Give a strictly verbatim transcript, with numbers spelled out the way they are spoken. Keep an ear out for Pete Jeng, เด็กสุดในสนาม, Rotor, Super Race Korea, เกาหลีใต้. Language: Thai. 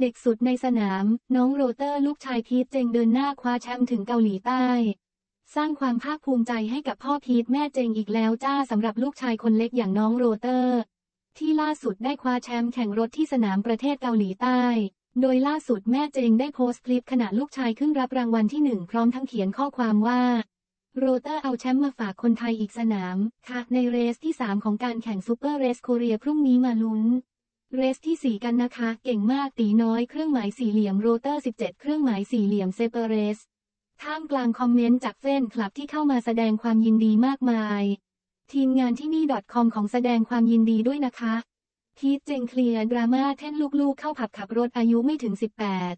เด็กสุดในสนามน้องโรเตอร์ลูกชายพีทเจงเดินหน้าคว้าแชมป์ถึงเกาหลีใต้สร้างความภาคภูมิใจให้กับพ่อพีทแม่เจงอีกแล้วจ้าสำหรับลูกชายคนเล็กอย่างน้องโรเตอร์ที่ล่าสุดได้คว้าแชมป์แข่งรถที่สนามประเทศเกาหลีใต้โดยล่าสุดแม่เจงได้โพสต์คลิปขณะลูกชายขึ้นรับรางวัลที่หนึ่งพร้อมทั้งเขียนข้อความว่าโรเตอร์เอาแชมป์มาฝากคนไทยอีกสนามค่ะในเรสที่สามของการแข่งซูเปอร์เรสโคเรียพรุ่งนี้มาลุ้นเรสที่สี่กันนะคะเก่งมากตีน้อยเครื่องหมายสี่เหลี่ยมโรเตอร์สิบเจ็ดเครื่องหมายสี่เหลี่ยมเซเปอร์เรสท่ามกลางคอมเมนต์จากแฟนคลับที่เข้ามาแสดงความยินดีมากมายทีมงานที่นี่ .com ของแสดงความยินดีด้วยนะคะพีทเจงเคลียร์ดราม่าแท่นลูกๆเข้าผับขับรถอายุไม่ถึงสิบแปด